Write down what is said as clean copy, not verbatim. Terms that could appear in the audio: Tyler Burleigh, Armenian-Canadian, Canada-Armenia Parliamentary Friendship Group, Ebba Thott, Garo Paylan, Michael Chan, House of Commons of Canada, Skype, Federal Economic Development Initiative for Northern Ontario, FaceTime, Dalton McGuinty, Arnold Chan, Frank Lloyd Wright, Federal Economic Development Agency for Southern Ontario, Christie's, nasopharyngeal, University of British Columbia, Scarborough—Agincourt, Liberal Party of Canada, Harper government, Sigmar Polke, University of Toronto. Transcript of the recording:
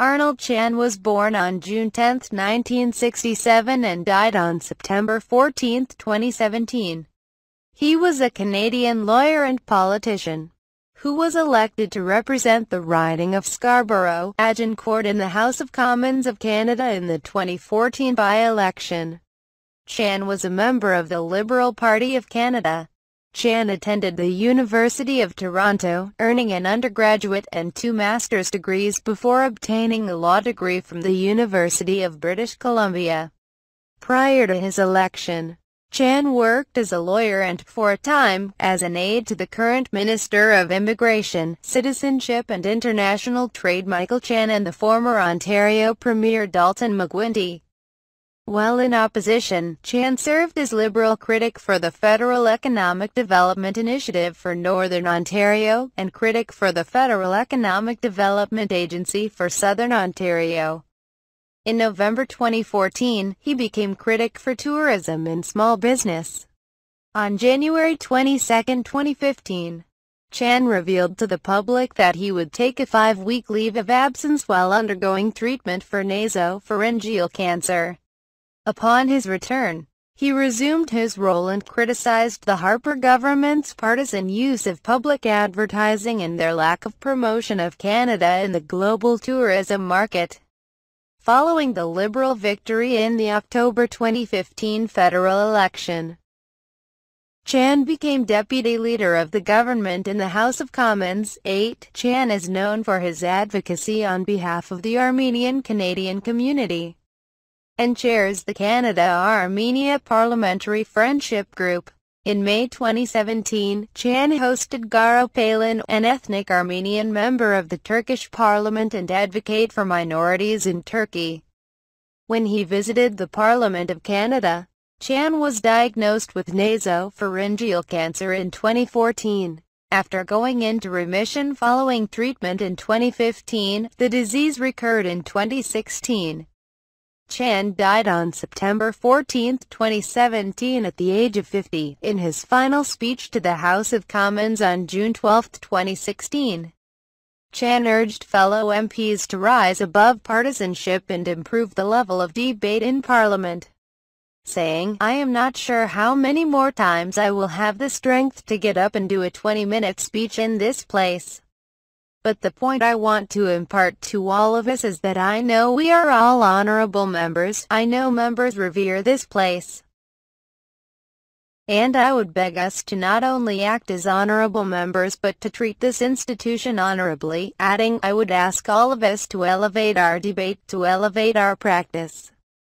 Arnold Chan was born on June 10, 1967 and died on September 14, 2017. He was a Canadian lawyer and politician who was elected to represent the riding of Scarborough—Agincourt in the House of Commons of Canada in the 2014 by-election. Chan was a member of the Liberal Party of Canada. Chan attended the University of Toronto, earning an undergraduate and 2 master's degrees before obtaining a law degree from the University of British Columbia. Prior to his election, Chan worked as a lawyer and, for a time, as an aide to the current Minister of Immigration, Citizenship and International Trade Michael Chan and the former Ontario Premier Dalton McGuinty. While in opposition, Chan served as Liberal critic for the Federal Economic Development Initiative for Northern Ontario and critic for the Federal Economic Development Agency for Southern Ontario. In November 2014, he became critic for tourism and small business. On January 22, 2015, Chan revealed to the public that he would take a 5-week leave of absence while undergoing treatment for nasopharyngeal cancer. Upon his return, he resumed his role and criticized the Harper government's partisan use of public advertising and their lack of promotion of Canada in the global tourism market. Following the Liberal victory in the October 2015 federal election, Chan became deputy leader of the government in the House of Commons. 8. Chan is known for his advocacy on behalf of the Armenian-Canadian community and chairs the Canada-Armenia Parliamentary Friendship Group. In May 2017, Chan hosted Garo Paylan, an ethnic Armenian member of the Turkish parliament and advocate for minorities in Turkey. When he visited the Parliament of Canada, Chan was diagnosed with nasopharyngeal cancer in 2014. After going into remission following treatment in 2015, the disease recurred in 2016. Chan died on September 14, 2017 at the age of 50. In his final speech to the House of Commons on June 12, 2016, Chan urged fellow MPs to rise above partisanship and improve the level of debate in Parliament, saying, "I am not sure how many more times I will have the strength to get up and do a 20-minute speech in this place. But the point I want to impart to all of us is that I know we are all honorable members. I know members revere this place. And I would beg us to not only act as honorable members but to treat this institution honorably," adding, "I would ask all of us to elevate our debate, to elevate our practice.